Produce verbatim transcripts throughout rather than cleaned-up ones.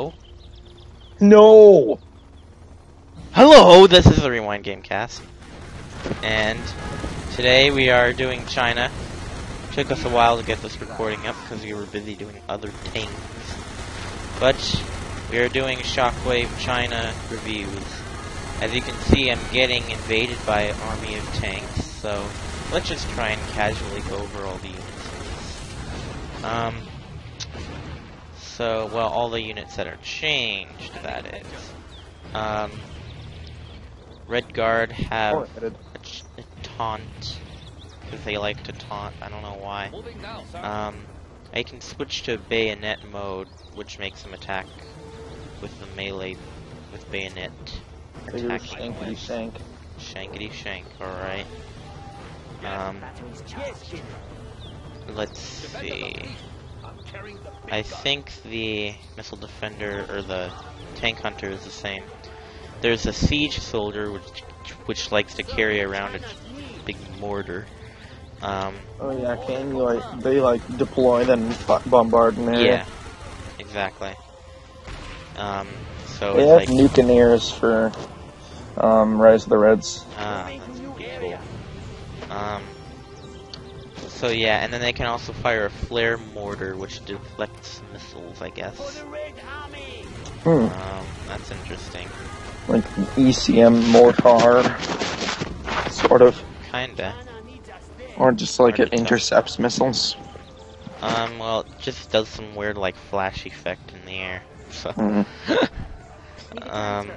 Hello? No! Hello, this is the Rewind Gamecast. And today we are doing China. Took us a while to get this recording up because we were busy doing other things. But we are doing Shockwave China reviews. As you can see, I'm getting invaded by an army of tanks, so let's just try and casually go over all the units. Um, so, well, all the units that are changed, that is. Um, Red Guard have a, a taunt, because they like to taunt, I don't know why. Um, I can switch to bayonet mode, which makes them attack with the melee, with bayonet. Attack shankity shank. Shankity shank, alright. Um, let's see. I think the missile defender, or the tank hunter is the same. There's a siege soldier, which which likes to carry around a big mortar. Um, oh yeah, can you like, they like deploy then bombard an area. Yeah, exactly. Um, so they have like nukeneers for um, Rise of the Reds. Ah, that's pretty cool. Um, so yeah, and then they can also fire a flare mortar, which deflects missiles, I guess. Hmm. Um, that's interesting. Like an E C M mortar, sort of. Kinda. Or just like or it intercepts talk. missiles. Um, well, it just does some weird, like, flash effect in the air. So. Mm-hmm. um,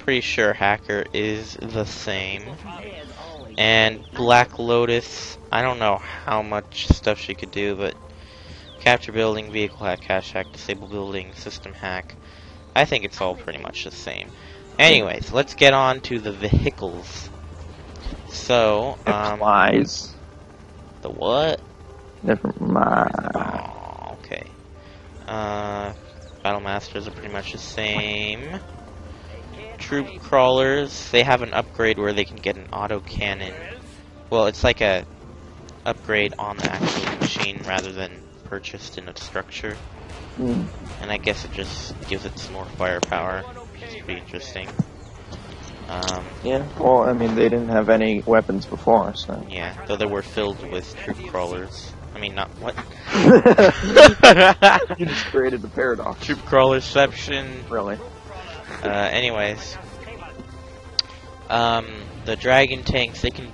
pretty sure Hacker is the same. And Black Lotus, I don't know how much stuff she could do, but capture building, vehicle hack, cache hack, disable building, system hack. I think it's all pretty much the same. Anyways, let's get on to the vehicles. So, um... Applies. The what? Never mind. Oh, okay. Uh, Battlemasters are pretty much the same. Troop Crawlers, they have an upgrade where they can get an auto cannon. Well, it's like a upgrade on the actual machine rather than purchased in a structure. Mm. And I guess it just gives it some more firepower, which is pretty interesting. Um, yeah, well, I mean, they didn't have any weapons before, so... Yeah, though they were filled with Troop Crawlers. I mean, not what? You just created the paradox. Troop Crawlerception. Really? Uh, anyways, um, the dragon tanks, they can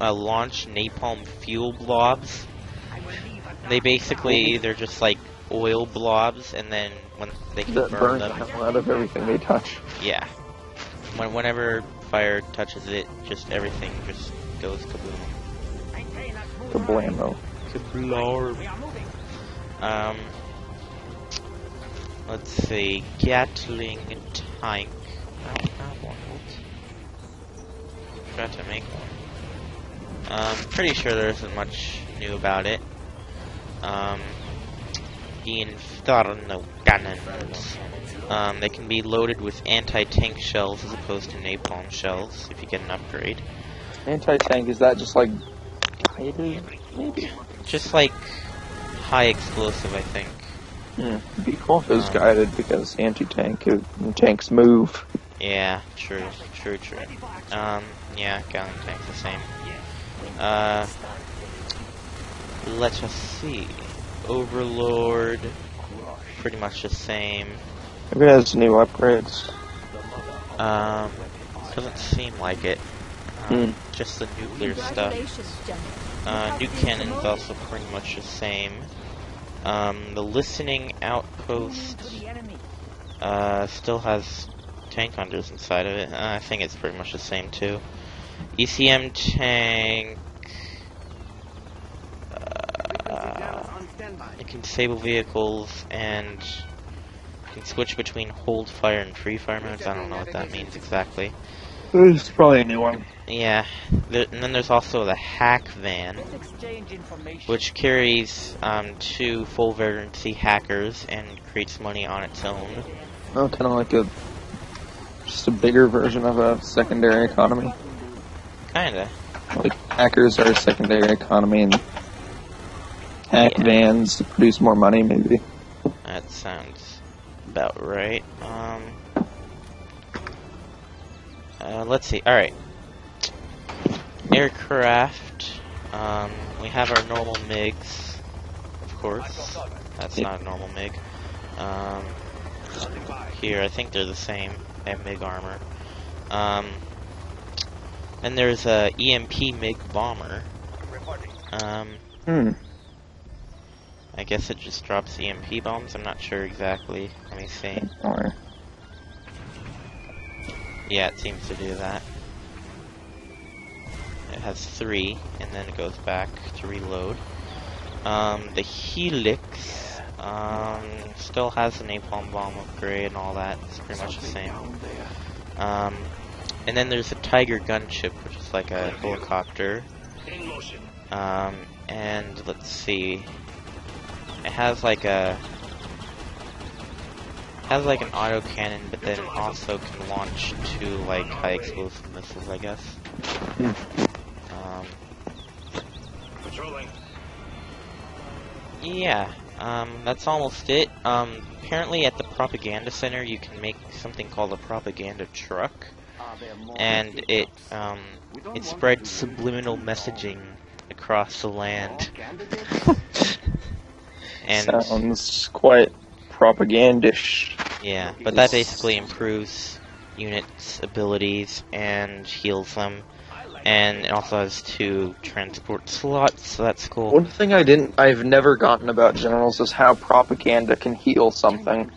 uh, launch napalm fuel blobs. They basically, they're just like oil blobs, and then when they can that burn them out of everything they touch. Yeah, when whenever fire touches it, just everything just goes kaboom. Kablammo. Kablarm. Um. Let's see, Gatling Tank. I don't have one. Try to make one. Um, pretty sure there isn't much new about it. Um, the Inferno Gunnons. Um, they can be loaded with anti-tank shells as opposed to napalm shells if you get an upgrade. Anti-tank, is that just like... maybe? Just like high explosive, I think. Yeah, it'd be cool if it was um, guided, because anti-tank, tanks move. Yeah, true, true, true. Um, yeah, Gatling Tank's the same. Uh, let's just see. Overlord, pretty much the same. Maybe it has new upgrades. Um, doesn't seem like it. Um, mm. Just the nuclear stuff. Uh, new cannon's also pretty much the same. Um, the listening outpost uh, still has tank hunters inside of it. Uh, I think it's pretty much the same too. E C M Tank. Uh, it can disable vehicles and it can switch between hold fire and free fire modes. I don't know what that means exactly. It's probably a new one. Yeah, there, and then there's also the Hack Van, which carries um, two full verdancy hackers and creates money on its own. Oh, kind of like a just a bigger version of a secondary economy. Kinda. Like hackers are a secondary economy, and hack yeah. vans to produce more money, maybe. That sounds about right. Um, uh, let's see. All right. Aircraft. Um, we have our normal MIGs, of course. That's not a normal MIG. Um, here, I think they're the same. They have MIG armor. Um, and there's a E M P MIG bomber. Um, hmm. I guess it just drops E M P bombs. I'm not sure exactly. Let me see. Yeah, it seems to do that. It has three, and then it goes back to reload. Um, the Helix um, still has the napalm bomb upgrade and all that. It's pretty much the same. Um, and then there's the Tiger Gunship, which is like a helicopter. Um, and let's see. It has like a has like an auto cannon, but then it also can launch two like high explosive missiles, I guess. Um, yeah, um, that's almost it. Um, apparently, at the Propaganda Center, you can make something called a propaganda truck, and it um, it spreads subliminal messaging across the land. And sounds quite propagandish. Yeah, but that basically improves units' abilities and heals them, and it also has two transport slots, so that's cool. One thing I didn't, I've never gotten about Generals is how propaganda can heal something.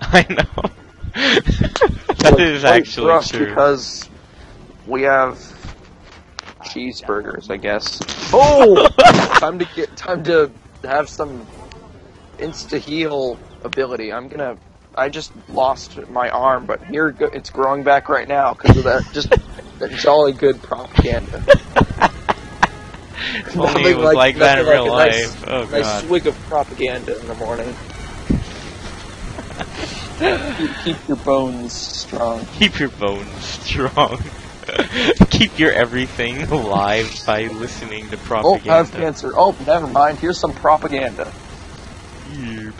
I know. That is actually true. Because we have cheeseburgers, I guess. Oh, time to get time to. have some insta-heal ability. I'm gonna... I just lost my arm, but here it's growing back right now because of that just that jolly good propaganda. If only it was like, like that in like real life. Nice, oh, God. Nice swig of propaganda in the morning. keep, keep your bones strong. Keep your bones strong. Keep your everything alive by listening to propaganda. Oh, I have cancer. Oh, never mind. Here's some propaganda. Yep.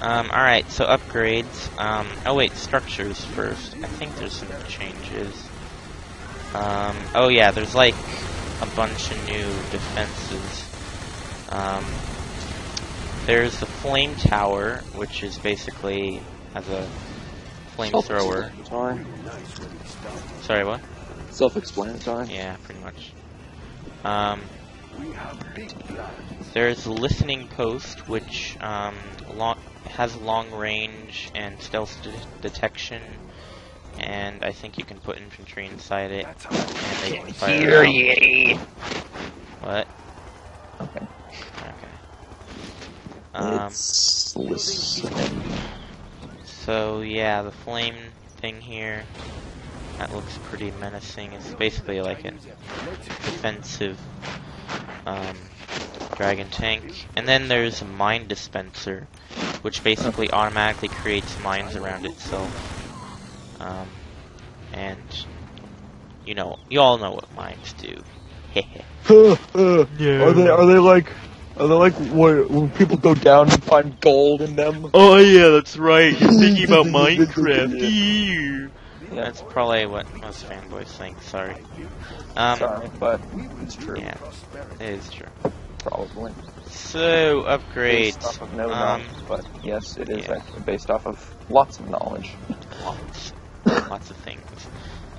Um, alright, so upgrades. Um, oh wait, structures first. I think there's some changes. Um, oh yeah, there's like a bunch of new defenses. Um, there's the flame tower, which is basically as a flamethrower. Sorry, what? Self-explanatory. Yeah, pretty much. Um, there's a listening post, which um, long, has long range and stealth de detection, and I think you can put infantry inside it. And they can fire hear ye. What? Okay. Okay. Um, it's listening. So yeah, the flame thing here. That looks pretty menacing. It's basically like a defensive um, dragon tank. And then there's a mine dispenser, which basically automatically creates mines around itself. Um, and, you know, you all know what mines do. uh, uh, yeah. Are they Are they like... Are they like when people go down and find gold in them? Oh yeah, that's right. You're thinking about Minecraft. Yeah. Yeah. That's probably what most fanboys think, sorry. Um, sorry, but it's true. Yeah, it is true. Probably. So, upgrades. Based off of no um, knowledge, but yes, it is yeah. actually based off of lots of knowledge. Lots. Lots of things.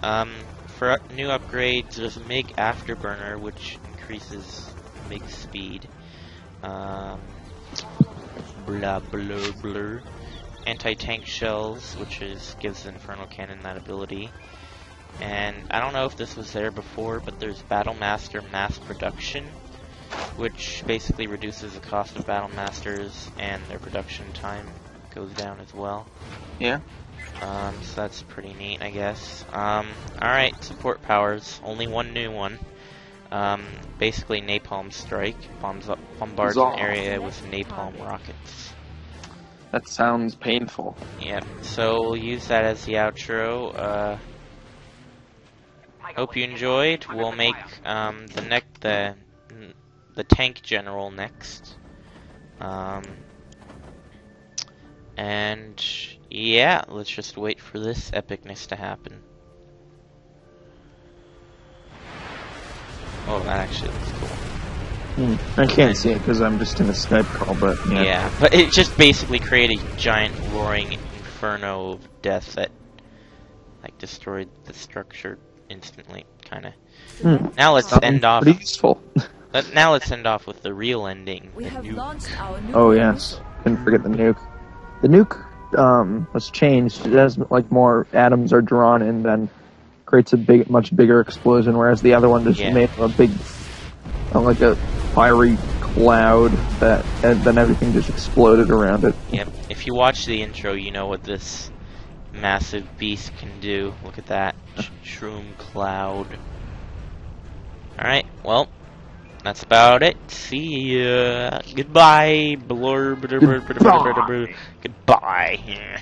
Um, for up new upgrades, there's a MiG Afterburner, which increases MiG speed. Um, blah, blah, blah. Anti-tank shells, which is gives the Inferno Cannon that ability. And I don't know if this was there before, but there's Battlemaster Mass Production, which basically reduces the cost of Battlemasters, and their production time goes down as well. Yeah. Um, so that's pretty neat, I guess. Um, alright, support powers. Only one new one. Um, basically Napalm Strike. Bombs up, bombards an area with napalm rockets. That sounds painful. Yep, so we'll use that as the outro. Uh, hope you enjoyed. We'll make um, the neck the the tank general next. Um, And yeah, let's just wait for this epicness to happen. Oh, that actually looks cool. Hmm. I can't see it because I'm just in a Skype call, but yeah. Yeah, but it just basically created a giant roaring inferno of death that like destroyed the structure instantly, kind of. Hmm. Now let's that end off. Pretty useful. But now let's end off with the real ending. We the have nuke. Launched our nuke. Oh yes, didn't forget the nuke. The nuke um, was changed as like more atoms are drawn in, then creates a big, much bigger explosion. Whereas the other one just yeah. made a big, uh, like a fiery cloud that, and then everything just exploded around it. Yep. If you watch the intro, you know what this massive beast can do. Look at that shroom cloud. All right. Well. That's about it. See ya. Goodbye. Blur. Goodbye. Goodbye.